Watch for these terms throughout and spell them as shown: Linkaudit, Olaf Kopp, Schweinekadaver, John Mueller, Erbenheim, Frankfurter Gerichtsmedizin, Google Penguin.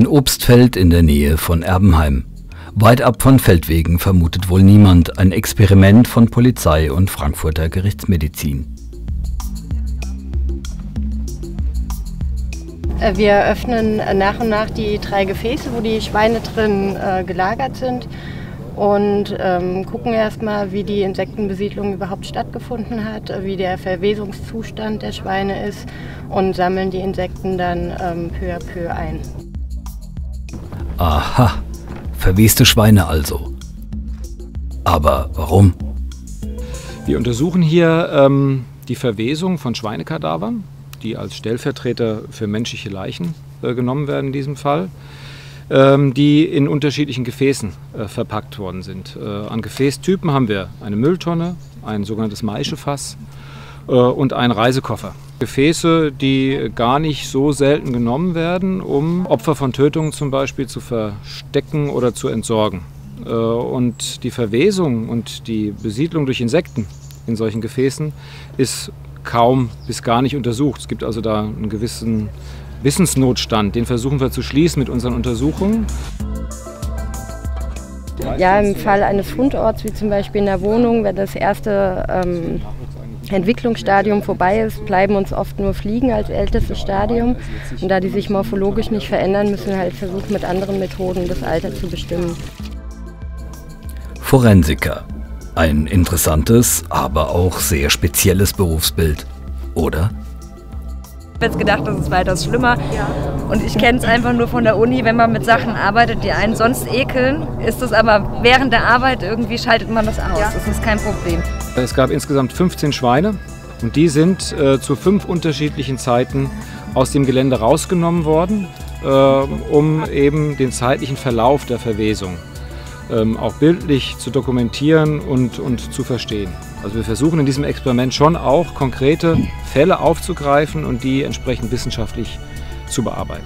Ein Obstfeld in der Nähe von Erbenheim. Weit ab von Feldwegen vermutet wohl niemand, ein Experiment von Polizei und Frankfurter Gerichtsmedizin. Wir öffnen nach und nach die 3 Gefäße, wo die Schweine drin gelagert sind, und gucken erstmal, wie die Insektenbesiedlung überhaupt stattgefunden hat, wie der Verwesungszustand der Schweine ist, und sammeln die Insekten dann peu à peu ein. Aha, verweste Schweine also. Aber warum? Wir untersuchen hier die Verwesung von Schweinekadavern, die als Stellvertreter für menschliche Leichen genommen werden in diesem Fall, die in unterschiedlichen Gefäßen verpackt worden sind. An Gefäßtypen haben wir eine Mülltonne, ein sogenanntes Maischefass und einen Reisekoffer. Gefäße, die gar nicht so selten genommen werden, um Opfer von Tötungen zum Beispiel zu verstecken oder zu entsorgen. Und die Verwesung und die Besiedlung durch Insekten in solchen Gefäßen ist kaum bis gar nicht untersucht. Es gibt also da einen gewissen Wissensnotstand, den versuchen wir zu schließen mit unseren Untersuchungen. Ja, im Fall eines Fundorts, wie zum Beispiel in der Wohnung, wenn das erste Entwicklungsstadium vorbei ist, bleiben uns oft nur Fliegen als ältestes Stadium. Und da die sich morphologisch nicht verändern, müssen wir halt versuchen, mit anderen Methoden das Alter zu bestimmen. Forensiker. Ein interessantes, aber auch sehr spezielles Berufsbild, oder? Ich habe jetzt gedacht, das ist weitaus schlimmer. Und ich kenne es einfach nur von der Uni, wenn man mit Sachen arbeitet, die einen sonst ekeln, ist es aber während der Arbeit irgendwie, schaltet man das aus. Ja. Das ist kein Problem. Es gab insgesamt 15 Schweine, und die sind zu 5 unterschiedlichen Zeiten aus dem Gelände rausgenommen worden, um eben den zeitlichen Verlauf der Verwesung auch bildlich zu dokumentieren und zu verstehen. Also wir versuchen in diesem Experiment schon auch konkrete Fälle aufzugreifen und die entsprechend wissenschaftlich zu bearbeiten.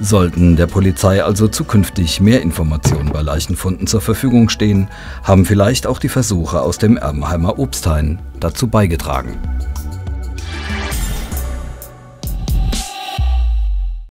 Sollten der Polizei also zukünftig mehr Informationen bei Leichenfunden zur Verfügung stehen, haben vielleicht auch die Versuche aus dem Erbenheimer Obsthain dazu beigetragen.